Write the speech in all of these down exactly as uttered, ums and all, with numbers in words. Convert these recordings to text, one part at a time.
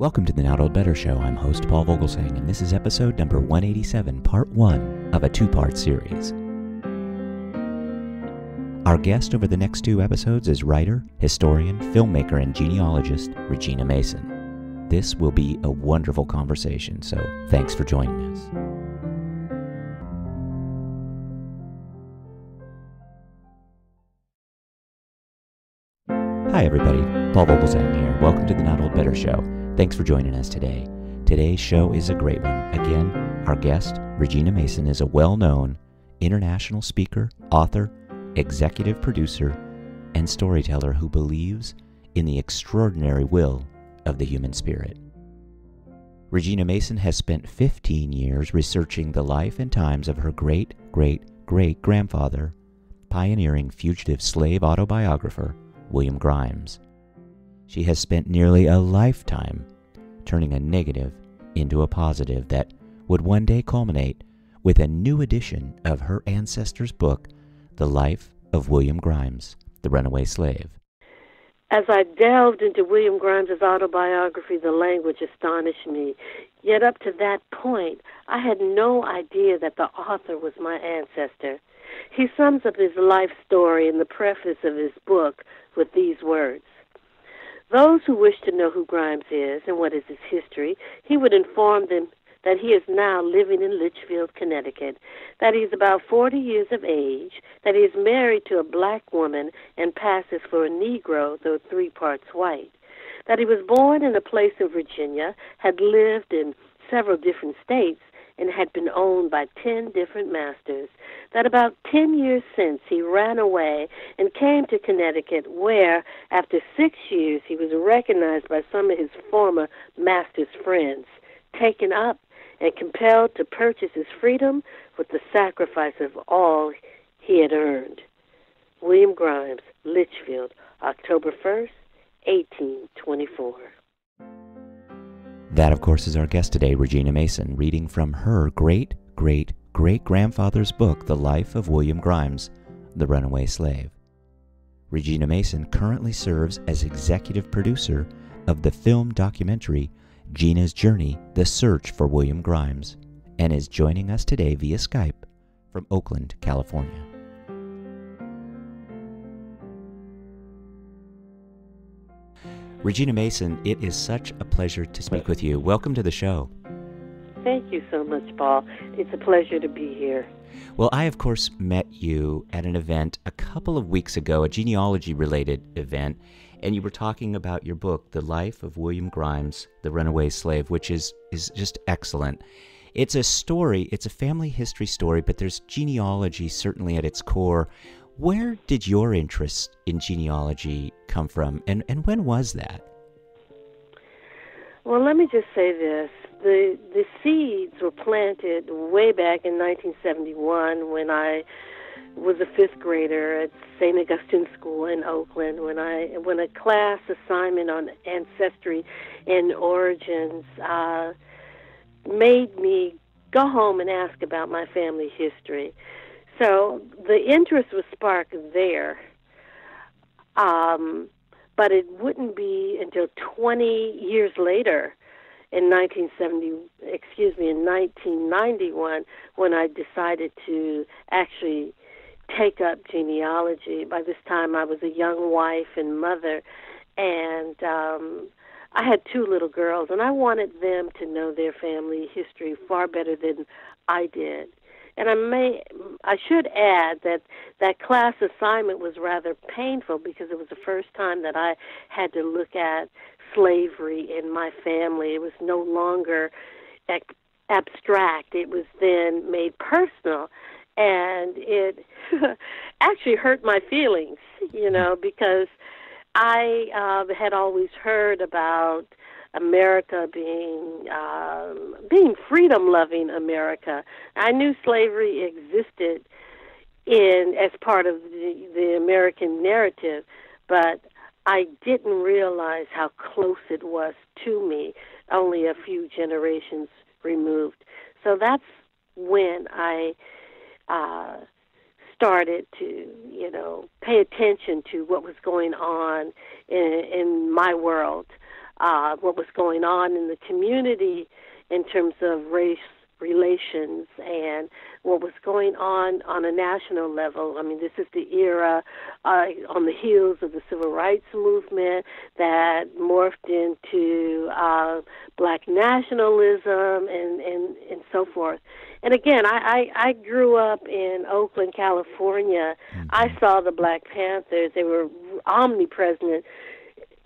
Welcome to the Not Old Better Show. I'm host Paul Vogelzang, and this is episode number one eighty-seven, part one of a two-part series. Our guest over the next two episodes is writer, historian, filmmaker, and genealogist Regina Mason. This will be a wonderful conversation, so thanks for joining us. Hi everybody, Paul Vogelzang here. Welcome to the Not Old Better Show. Thanks for joining us today. Today's show is a great one. Again, our guest, Regina Mason, is a well-known international speaker, author, executive producer, and storyteller who believes in the extraordinary will of the human spirit. Regina Mason has spent fifteen years researching the life and times of her great-great-great-grandfather, pioneering fugitive slave autobiographer, William Grimes. She has spent nearly a lifetime turning a negative into a positive that would one day culminate with a new edition of her ancestor's book, The Life of William Grimes, the Runaway Slave. As I delved into William Grimes' autobiography, the language astonished me. Yet up to that point, I had no idea that the author was my ancestor. He sums up his life story in the preface of his book with these words. Those who wish to know who Grimes is and what is his history, he would inform them that he is now living in Litchfield, Connecticut, that he is about forty years of age, that he is married to a black woman and passes for a Negro, though three parts white, that he was born in a place in Virginia, had lived in several different states, and had been owned by ten different masters, that about ten years since he ran away and came to Connecticut, where, after six years, he was recognized by some of his former master's friends, taken up and compelled to purchase his freedom with the sacrifice of all he had earned. William Grimes, Litchfield, October first, eighteen twenty-four. That, of course, is our guest today, Regina Mason, reading from her great-great-great-grandfather's book, The Life of William Grimes, the Runaway Slave. Regina Mason currently serves as executive producer of the film documentary Gina's Journey, The Search for William Grimes, and is joining us today via Skype from Oakland, California. Regina Mason, it is such a pleasure to speak with you. Welcome to the show. Thank you so much, Paul. It's a pleasure to be here. Well, I, of course, met you at an event a couple of weeks ago, a genealogy-related event, and you were talking about your book, The Life of William Grimes, the Runaway Slave, which is, is just excellent. It's a story, it's a family history story, but there's genealogy certainly at its core. Where did your interest in genealogy come from, and, and when was that? Well, let me just say this. The, the seeds were planted way back in nineteen seventy-one when I was a fifth grader at Saint Augustine School in Oakland, when I when a class assignment on ancestry and origins uh, made me go home and ask about my family history. So the interest was sparked there, um, but it wouldn't be until twenty years later, in nineteen seventy, excuse me, in nineteen ninety-one, when I decided to actually take up genealogy. By this time, I was a young wife and mother, and um, I had two little girls, and I wanted them to know their family history far better than I did. And I may, I should add that that class assignment was rather painful because it was the first time that I had to look at slavery in my family. It was no longer ab- abstract. It was then made personal, and it actually hurt my feelings, you know, because I uh, had always heard about America being um, being freedom-loving America. I knew slavery existed in as part of the, the American narrative, but I didn't realize how close it was to me, only a few generations removed. So that's when I uh, started to, you know, pay attention to what was going on in, in my world. uh, what was going on in the community in terms of race relations and what was going on on a national level. I mean, this is the era uh, on the heels of the Civil Rights Movement that morphed into uh, black nationalism and, and, and so forth. And again, I, I, I grew up in Oakland, California. I saw the Black Panthers. They were omnipresent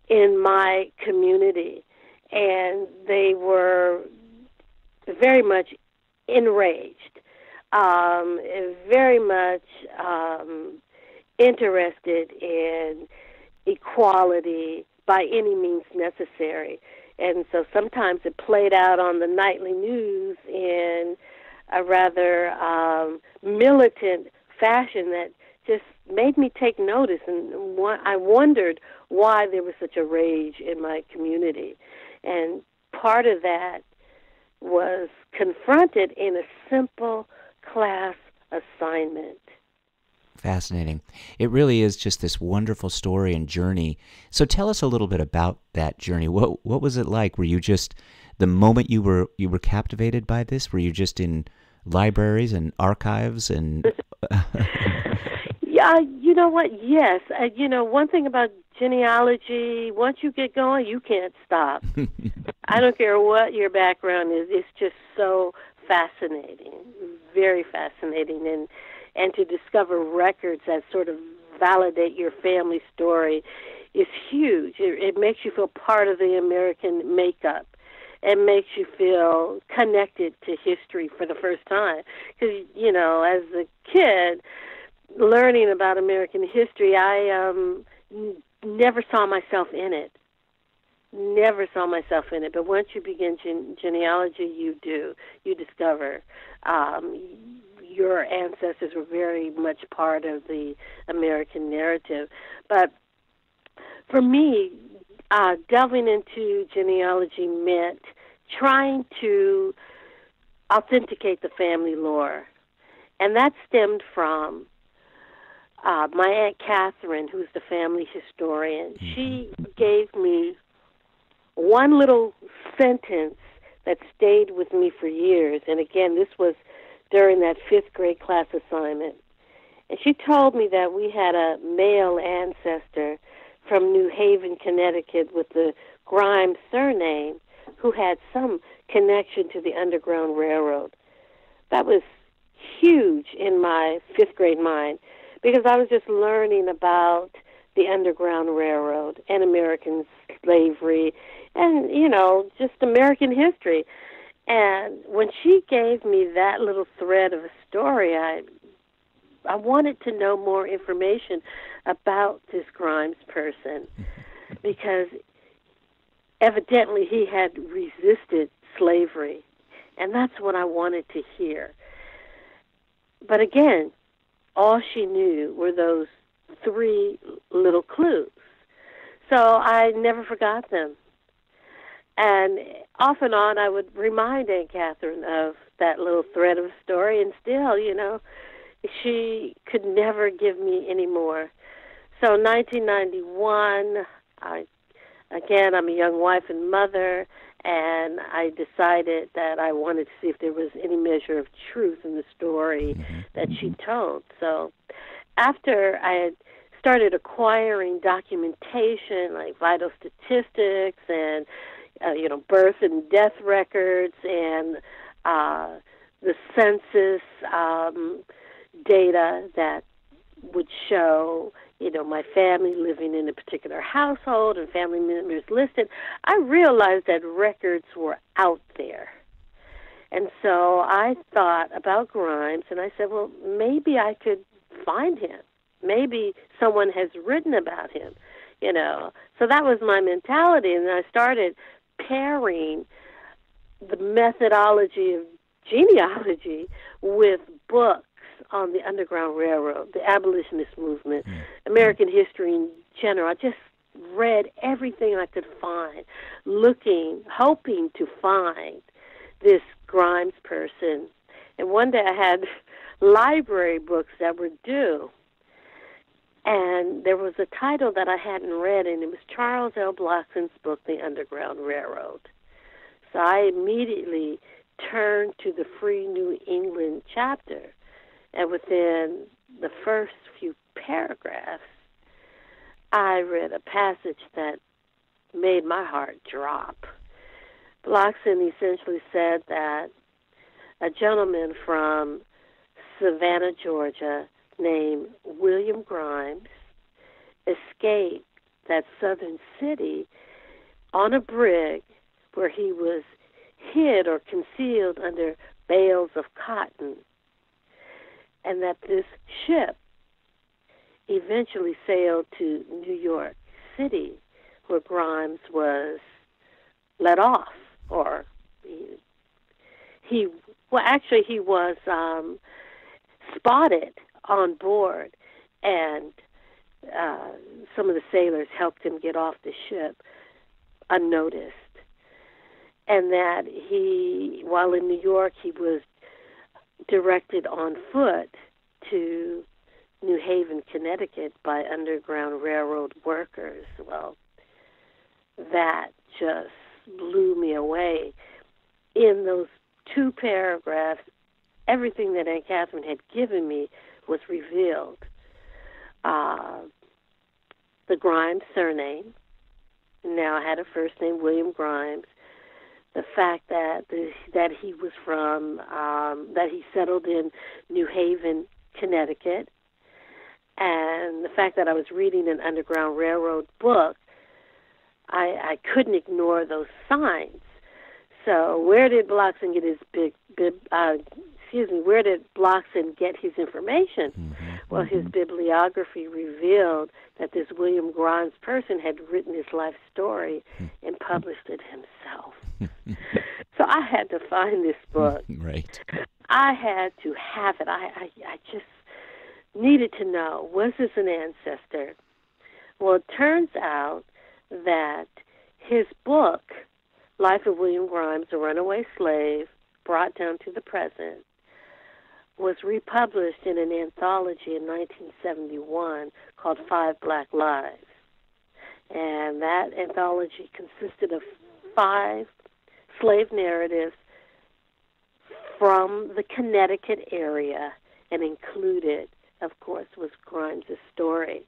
in my community, and they were very much enraged, um, very much um, interested in equality by any means necessary. And so sometimes it played out on the nightly news in a rather um, militant fashion that just made me take notice, and I wondered why there was such a rage in my community. And part of that was confronted in a simple class assignment. Fascinating. It really is just this wonderful story and journey. So tell us a little bit about that journey. What what was it like? Were you just, the moment you were you were captivated by this, were you just in libraries and archives and? Yeah, you know what? Yes, uh, you know, one thing about genealogy, once you get going, you can't stop. I don't care what your background is; it's just so fascinating, very fascinating, and and to discover records that sort of validate your family story is huge. It, it makes you feel part of the American makeup. It makes you feel connected to history for the first time, because you know, as a kid learning about American history, I um. never saw myself in it. Never saw myself in it. But once you begin gen genealogy, you do. You discover um, your ancestors were very much part of the American narrative. But for me, uh, delving into genealogy meant trying to authenticate the family lore. And that stemmed from Uh, my Aunt Catherine, who's the family historian. She gave me one little sentence that stayed with me for years. And again, this was during that fifth grade class assignment. And she told me that we had a male ancestor from New Haven, Connecticut, with the Grimes surname, who had some connection to the Underground Railroad. That was huge in my fifth grade mind, because I was just learning about the Underground Railroad and American slavery and, you know, just American history. And when she gave me that little thread of a story, I, I wanted to know more information about this Grimes person, because evidently he had resisted slavery, and that's what I wanted to hear. But again, all she knew were those three little clues. So I never forgot them. And off and on, I would remind Aunt Catherine of that little thread of a story, and still, you know, she could never give me any more. So nineteen ninety-one, I, again, I'm a young wife and mother, and I decided that I wanted to see if there was any measure of truth in the story that she told. So after I had started acquiring documentation like vital statistics and, uh, you know, birth and death records and uh, the census um, data that would show, you know, my family living in a particular household and family members listed, I realized that records were out there. And so I thought about Grimes, and I said, well, maybe I could find him. Maybe someone has written about him, you know. So that was my mentality, and I started pairing the methodology of genealogy with books on the Underground Railroad, the abolitionist movement, American history in general. I just read everything I could find, looking, hoping to find this Grimes person. And one day I had library books that were due, And there was a title that I hadn't read, and it was Charles L. Blossom's book, The Underground Railroad. So I immediately turned to the Free New England chapter, and within the first few paragraphs, I read a passage that made my heart drop. Bloxam essentially said that a gentleman from Savannah, Georgia, named William Grimes, escaped that southern city on a brig where he was hid or concealed under bales of cotton, and that this ship eventually sailed to New York City, where Grimes was let off, or he, he well, actually he was um, spotted on board, and uh, some of the sailors helped him get off the ship unnoticed, and that he, while in New York, he was directed on foot to New Haven, Connecticut, by Underground Railroad workers. Well, that just blew me away. In those two paragraphs, everything that Aunt Catherine had given me was revealed. Uh, the Grimes surname, now I had a first name, William Grimes, the fact that the, that he was from, um, that he settled in New Haven, Connecticut, and the fact that I was reading an Underground Railroad book, I, I couldn't ignore those signs. So where did Bloxam get his big, big uh, excuse me, where did Bloxam get his information? Mm-hmm. Well, his bibliography revealed that this William Grimes person had written his life story and published it himself. So I had to find this book. Right. I had to have it. I, I, I just needed to know, was this an ancestor? Well, it turns out that his book, Life of William Grimes, The Runaway Slave, Brought Down to the Present, was republished in an anthology in nineteen seventy-one called Five Black Lives. And that anthology consisted of five slave narratives from the Connecticut area, and included, of course, was Grimes' story.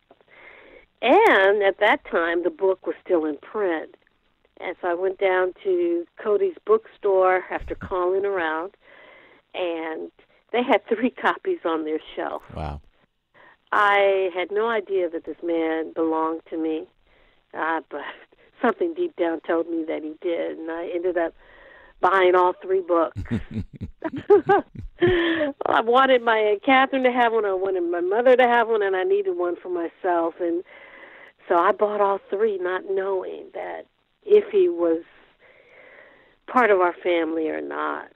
And at that time, the book was still in print. And so I went down to Cody's bookstore after calling around, and they had three copies on their shelf. Wow. I had no idea that this man belonged to me, uh, but something deep down told me that he did, and I ended up buying all three books. I wanted my Aunt Catherine to have one, I wanted my mother to have one, and I needed one for myself. And so I bought all three, not knowing that if he was part of our family or not.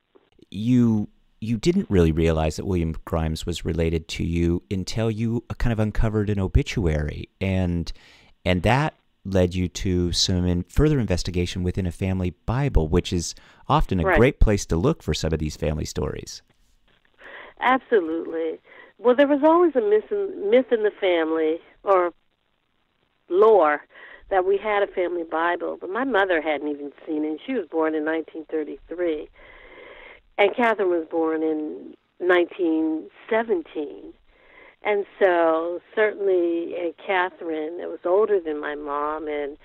You you didn't really realize that William Grimes was related to you until you kind of uncovered an obituary, and and that led you to some in further investigation within a family Bible, which is often a right. great place to look for some of these family stories. Absolutely. Well, there was always a myth in, myth in the family, or lore, that we had a family Bible, but my mother hadn't even seen it. She was born in nineteen thirty-three, and Catherine was born in nineteen seventeen. And so certainly Aunt Catherine, that was older than my mom and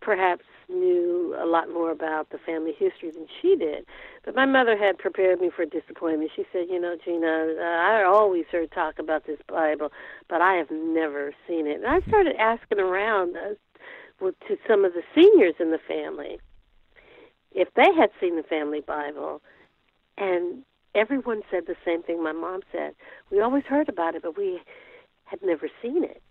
perhaps knew a lot more about the family history than she did. But my mother had prepared me for disappointment. She said, you know, Gina, I always heard talk about this Bible, but I have never seen it. And I started asking around to some of the seniors in the family if they had seen the family Bible, and everyone said the same thing my mom said. We always heard about it, but we had never seen it.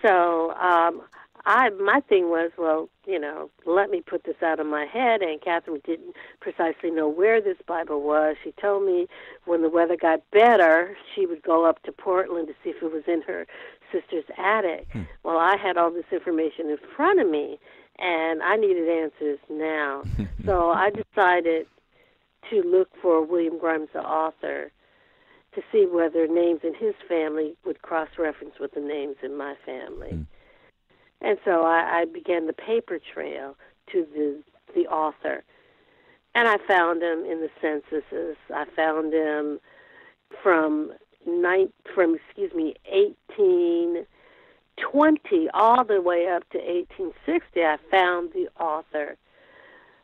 So um, I, my thing was, well, you know, let me put this out of my head. Aunt Catherine didn't precisely know where this Bible was. She told me when the weather got better, she would go up to Portland to see if it was in her sister's attic. Hmm. Well, I had all this information in front of me, and I needed answers now. So I decided to look for William Grimes, the author, to see whether names in his family would cross-reference with the names in my family. Mm. And so I, I began the paper trail to the the author. And I found him in the censuses. I found him from nine, from excuse me, eighteen twenty all the way up to eighteen sixty. I found the author,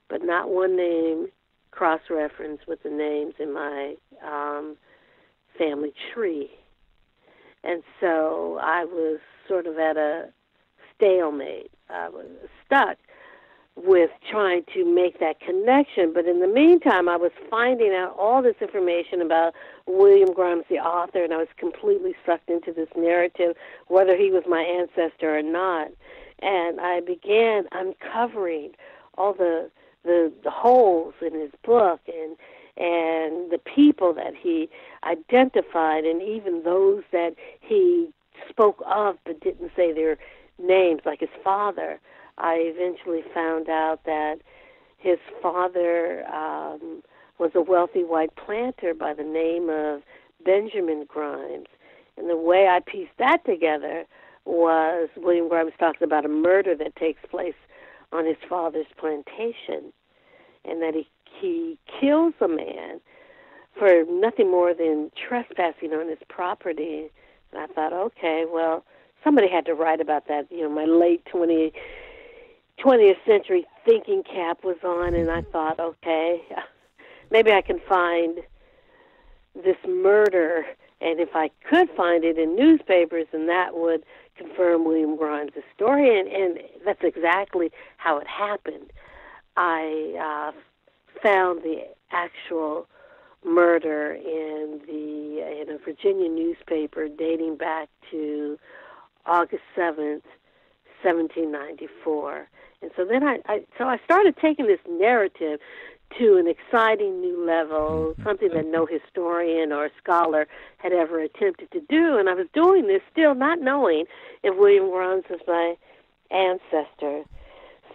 but not one name cross-referenced with the names in my um, family tree. And so I was sort of at a stalemate. I was stuck with trying to make that connection. But in the meantime, I was finding out all this information about William Grimes, the author, and I was completely sucked into this narrative, whether he was my ancestor or not. And I began uncovering all the the, the holes in his book and and the people that he identified, and even those that he spoke of but didn't say their names, like his father. I eventually found out that his father um, was a wealthy white planter by the name of Benjamin Grimes. And the way I pieced that together was William Grimes talks about a murder that takes place on his father's plantation, and that he, he kills a man for nothing more than trespassing on his property. And I thought, okay, well, somebody had to write about that. You know, my late twenties, twentieth century thinking cap was on, and I thought, okay, maybe I can find this murder, and if I could find it in newspapers, then that would confirm William Grimes' story, and, and that's exactly how it happened. I uh, found the actual murder in the in a Virginia newspaper dating back to August seventh, seventeen ninety-four. And so then I, I, so I started taking this narrative to an exciting new level, something that no historian or scholar had ever attempted to do. And I was doing this still not knowing if William Grimes was my ancestor.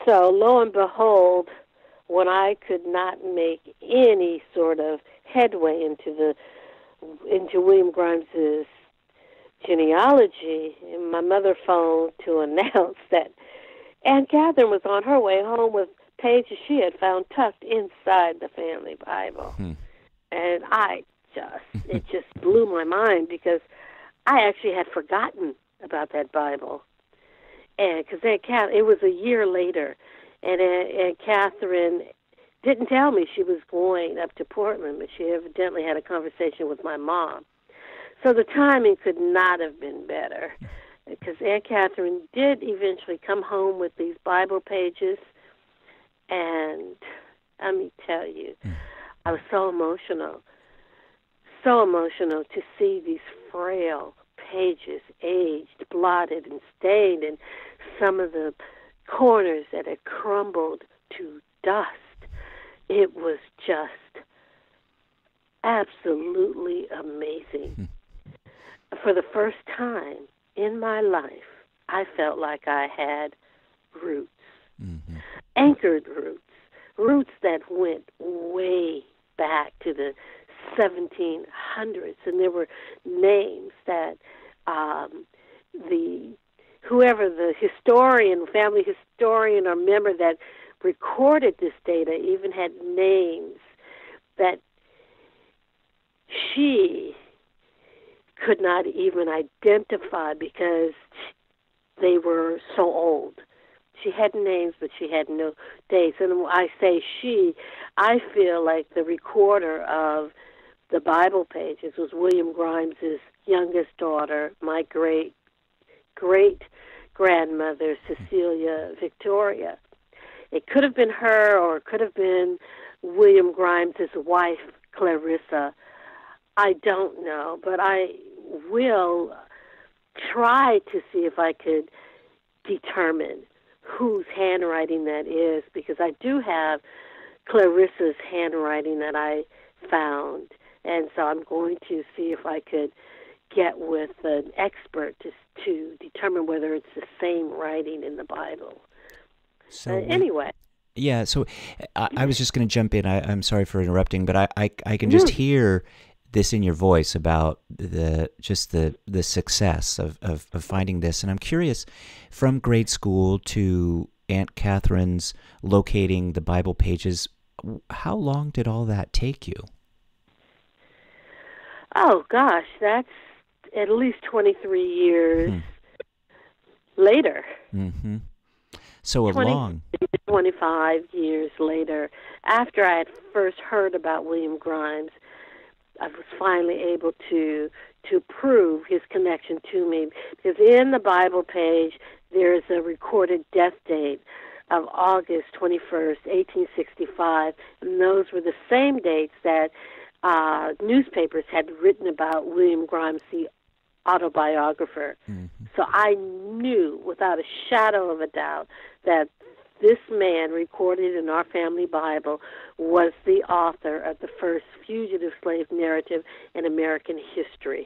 So lo and behold, when I could not make any sort of headway into the into William Grimes's genealogy, and my mother phoned to announce that Aunt Catherine was on her way home with pages she had found tucked inside the family Bible. Hmm. And I just, it just blew my mind, because I actually had forgotten about that Bible. And because Aunt Catherine, it was a year later, and Aunt, Aunt Catherine didn't tell me she was going up to Portland, but she evidently had a conversation with my mom. So the timing could not have been better, because Aunt Catherine did eventually come home with these Bible pages, and let me tell you, I was so emotional, so emotional to see these frail pages, aged, blotted, and stained, and some of the corners that had crumbled to dust. It was just absolutely amazing. For the first time in my life, I felt like I had roots, mm-hmm. anchored roots, roots that went way back to the seventeen hundreds. And there were names that um, the whoever the historian, family historian or member that recorded this data even had names that she could not even identify because they were so old. She had names, but she had no dates. And when I say she, I feel like the recorder of the Bible pages was William Grimes' youngest daughter, my great, great grandmother, Cecilia Victoria. It could have been her, or it could have been William Grimes' wife, Clarissa. I don't know, but I will try to see if I could determine whose handwriting that is, because I do have Clarissa's handwriting that I found, and so I'm going to see if I could get with an expert to to determine whether it's the same writing in the Bible. So uh, anyway. Yeah, so I, I was just going to jump in. I, I'm sorry for interrupting, but I, I, I can just hear this in your voice about the just the the success of, of, of finding this. And I'm curious, from grade school to Aunt Catherine's locating the Bible pages, how long did all that take you? Oh, gosh, that's at least twenty-three years hmm. later. Mm-hmm. So a long... twenty-five years later, after I had first heard about William Grimes, I was finally able to to prove his connection to me. Because in the Bible page, there is a recorded death date of August twenty-first, eighteen sixty-five, and those were the same dates that uh, newspapers had written about William Grimes, the autobiographer. Mm-hmm. So I knew without a shadow of a doubt that this man, recorded in our family Bible, was the author of the first fugitive slave narrative in American history.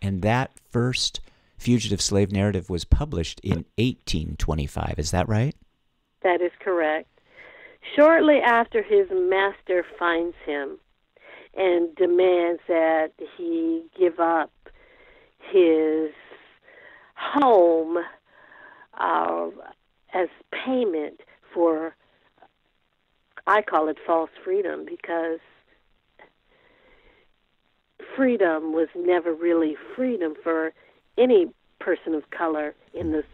And that first fugitive slave narrative was published in eighteen twenty-five, is that right? That is correct. Shortly after his master finds him and demands that he give up his home uh, as payment for, I call it false freedom, because freedom was never really freedom for any person of color in the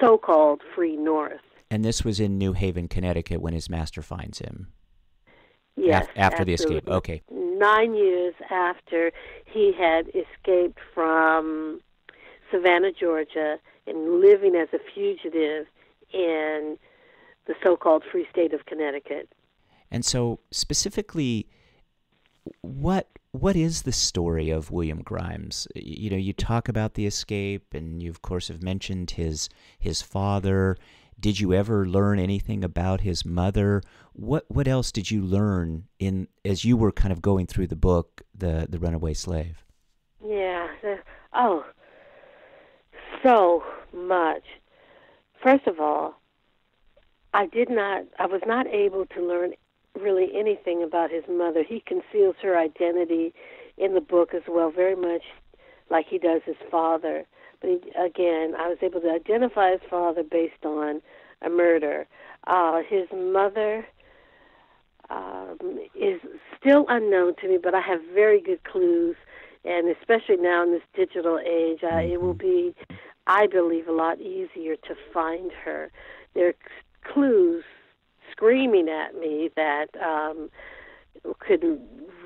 so-called free North. And this was in New Haven, Connecticut, when his master finds him? Yes. Af- after absolutely. the escape, okay. Nine years after he had escaped from Savannah, Georgia, and living as a fugitive in the so-called free state of Connecticut. And so specifically, what what is the story of William Grimes? You know, you talk about the escape, and you, of course, have mentioned his his father. Did you ever learn anything about his mother? What what else did you learn in as you were kind of going through the book, the the Runaway Slave? Yeah. Oh, so much. First of all, I did not. I was not able to learn really anything about his mother. He conceals her identity in the book as well, very much like he does his father. But he, again, I was able to identify his father based on a murder. Uh, his mother um, is still unknown to me, but I have very good clues, and especially now in this digital age, uh, it will be, I believe, a lot easier to find her. There are clues screaming at me that um, could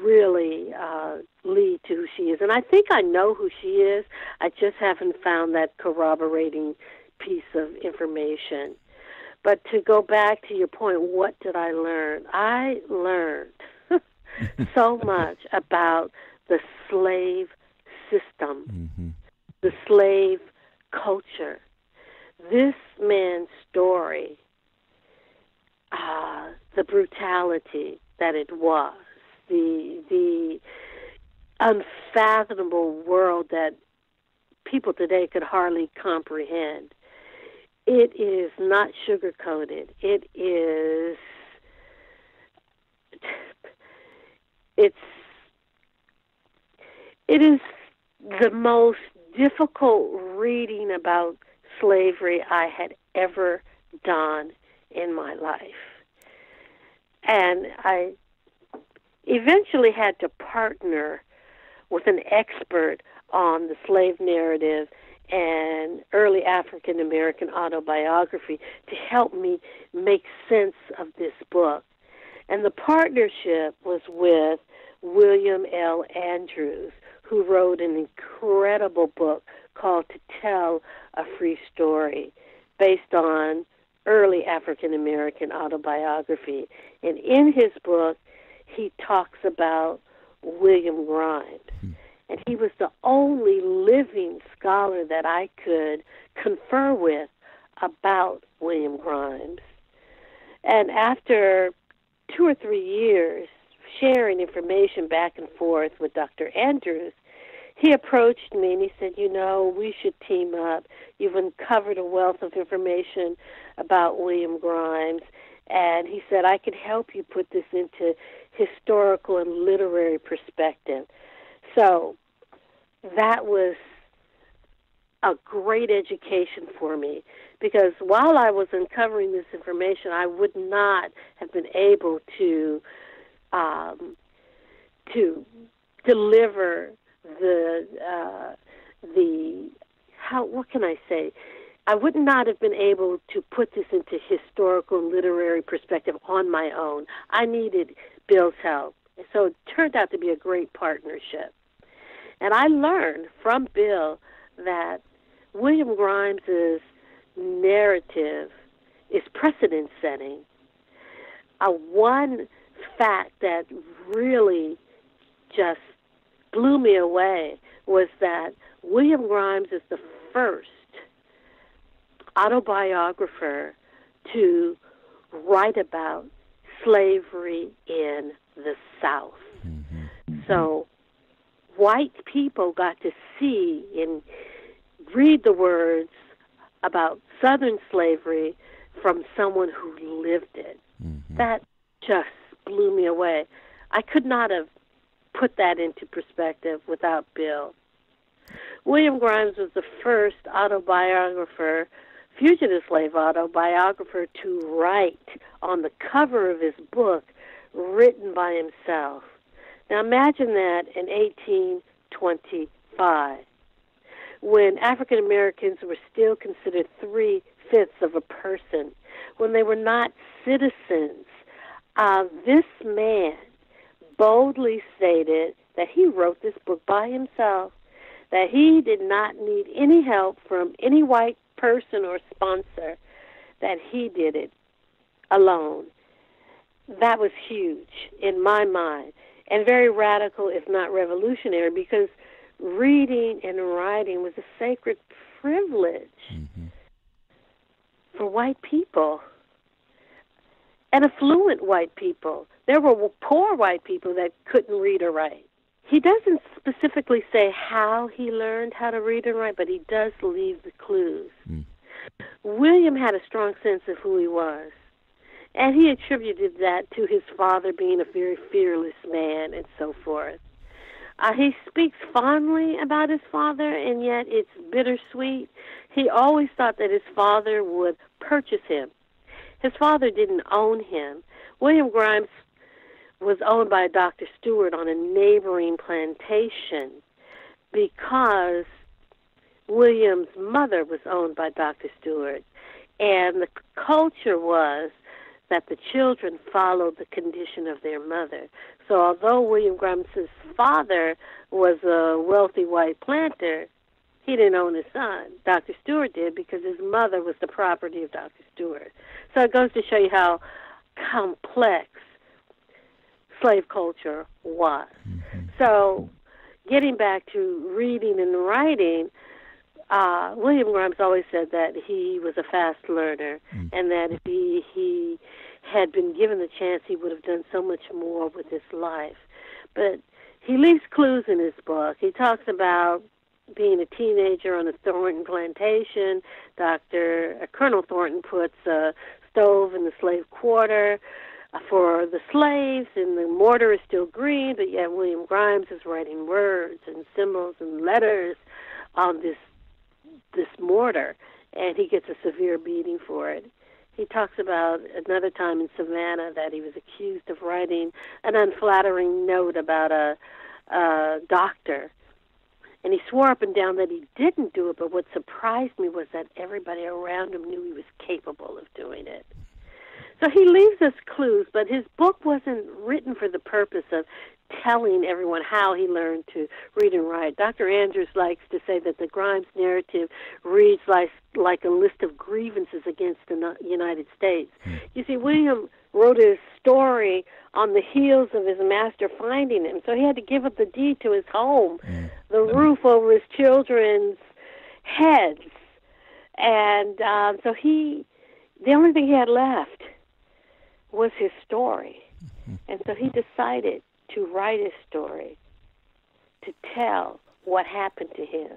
really uh, lead to who she is. And I think I know who she is. I just haven't found that corroborating piece of information. But to go back to your point, what did I learn? I learned so much about the slave system, mm-hmm. the slave culture. This man's story, Uh, the brutality that it was, the the unfathomable world that people today could hardly comprehend. It is not sugarcoated. It is, it's, it is the most difficult reading about slavery I had ever done in my life. And I eventually had to partner with an expert on the slave narrative and early African American autobiography to help me make sense of this book. And the partnership was with William L. Andrews, who wrote an incredible book called To Tell a Free Story, based on early African American autobiography. And in his book, he talks about William Grimes. Hmm. And he was the only living scholar that I could confer with about William Grimes. And after two or three years sharing information back and forth with Doctor Andrews, he approached me and he said, you know, we should team up. You've uncovered a wealth of information about William Grimes. And he said, I could help you put this into historical and literary perspective. So that was a great education for me, because while I was uncovering this information, I would not have been able to um, to deliver the uh, the how what can I say? I would not have been able to put this into historical and literary perspective on my own. I needed Bill's help, so it turned out to be a great partnership. And I learned from Bill that William Grimes' narrative is precedent-setting. Uh, one fact that really just blew me away was that William Grimes is the first autobiographer to write about slavery in the South. Mm-hmm. So white people got to see and read the words about Southern slavery from someone who lived it. Mm-hmm. That just blew me away. I could not have put that into perspective without Bill. William Grimes was the first autobiographer, fugitive slave autobiographer, to write on the cover of his book, written by himself. Now imagine that in eighteen twenty-five, when African Americans were still considered three-fifths of a person, when they were not citizens, uh, this man boldly stated that he wrote this book by himself, that he did not need any help from any white person or sponsor, that he did it alone. That was huge in my mind, and very radical, if not revolutionary, because reading and writing was a sacred privilege mm-hmm. for white people, and affluent white people. There were poor white people that couldn't read or write. He doesn't specifically say how he learned how to read and write, but he does leave the clues. Mm. William had a strong sense of who he was, and he attributed that to his father being a very fearless man and so forth. Uh, he speaks fondly about his father, and yet it's bittersweet. He always thought that his father would purchase him. His father didn't own him. William Grimes was owned by Doctor Stewart on a neighboring plantation because William's mother was owned by Doctor Stewart. And the culture was that the children followed the condition of their mother. So although William Grimes' father was a wealthy white planter, he didn't own his son. Doctor Stewart did, because his mother was the property of Doctor Stewart. So it goes to show you how complex slave culture was. So getting back to reading and writing, uh, William Grimes always said that he was a fast learner, and that if he, he had been given the chance, he would have done so much more with his life. But he leaves clues in his book. He talks about being a teenager on a Thornton plantation. Doctor Uh, Colonel Thornton puts a stove in the slave quarter for the slaves, and the mortar is still green, but yet William Grimes is writing words and symbols and letters on this this mortar, and he gets a severe beating for it. He talks about another time in Savannah that he was accused of writing an unflattering note about a, a doctor, and he swore up and down that he didn't do it, but what surprised me was that everybody around him knew he was capable of doing it. So he leaves us clues, but his book wasn't written for the purpose of telling everyone how he learned to read and write. Doctor Andrews likes to say that the Grimes narrative reads like, like a list of grievances against the United States. You see, William wrote his story on the heels of his master finding him, so he had to give up the deed to his home, the roof over his children's heads. And um, so he, the only thing he had left was his story. And so he decided to write his story, to tell what happened to him.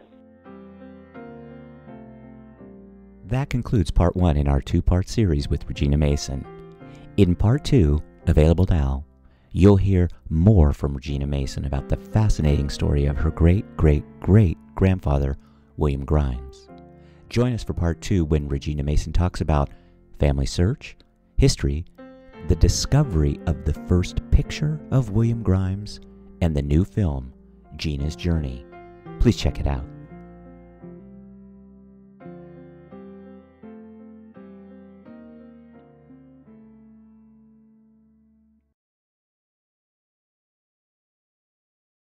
That concludes part one in our two-part series with Regina Mason. In part two, available now, You'll hear more from Regina Mason about the fascinating story of her great-great-great-grandfather, William Grimes. Join us for part two when Regina Mason talks about family search, history, the discovery of the first picture of William Grimes, and the new film, Gina's Journey. Please check it out.